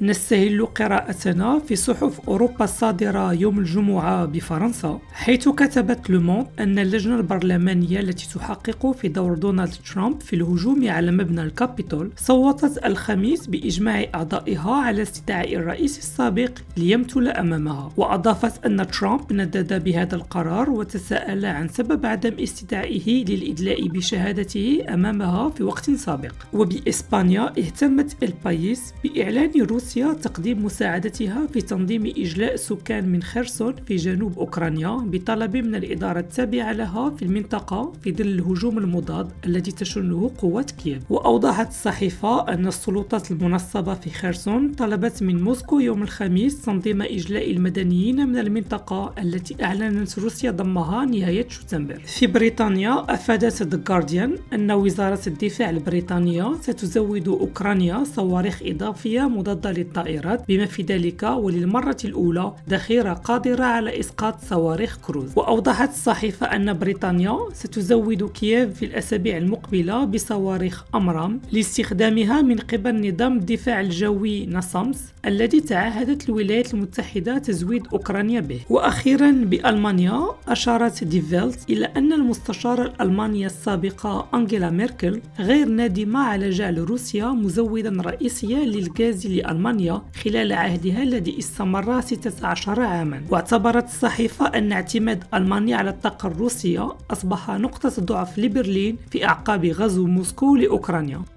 نستهل قراءتنا في صحف أوروبا الصادرة يوم الجمعة بفرنسا، حيث كتبت لو موند أن اللجنة البرلمانية التي تحقق في دور دونالد ترامب في الهجوم على مبنى الكابيتول صوتت الخميس بإجماع أعضائها على استدعاء الرئيس السابق ليمثل أمامها، وأضافت أن ترامب ندد بهذا القرار وتساءل عن سبب عدم استدعائه للإدلاء بشهادته أمامها في وقت سابق. وبإسبانيا اهتمت El País بإعلان روسيا تقديم مساعدتها في تنظيم إجلاء سكان من خيرسون في جنوب أوكرانيا بطلب من الإدارة التابعة لها في المنطقة في ظل الهجوم المضاد الذي تشنه قوات كييف. وأوضحت الصحيفة أن السلطات المنصبة في خيرسون طلبت من موسكو يوم الخميس تنظيم إجلاء المدنيين من المنطقة التي أعلنت روسيا ضمها نهاية شتنبر. في بريطانيا أفادت The Guardian أن وزارة الدفاع البريطانية ستزود أوكرانيا صواريخ إضافية مضادة للطائرات، بما في ذلك وللمرة الأولى ذخيرة قادرة على إسقاط صواريخ كروز. وأوضحت الصحيفة أن بريطانيا ستزود كييف في الأسابيع المقبلة بصواريخ AMRAAM لاستخدامها من قبل نظام الدفاع الجوي NASAMS الذي تعهدت الولايات المتحدة تزويد أوكرانيا به. وأخيرا بألمانيا أشارت Die Welt إلى أن المستشارة الألمانية السابقة أنجيلا ميركل غير نادمة على جعل روسيا مزودا رئيسيا للغاز ألمانيا خلال عهدها الذي استمر 16 عاما. واعتبرت الصحيفة أن اعتماد ألمانيا على الطاقة الروسية أصبح نقطة ضعف لبرلين في أعقاب غزو موسكو لأوكرانيا.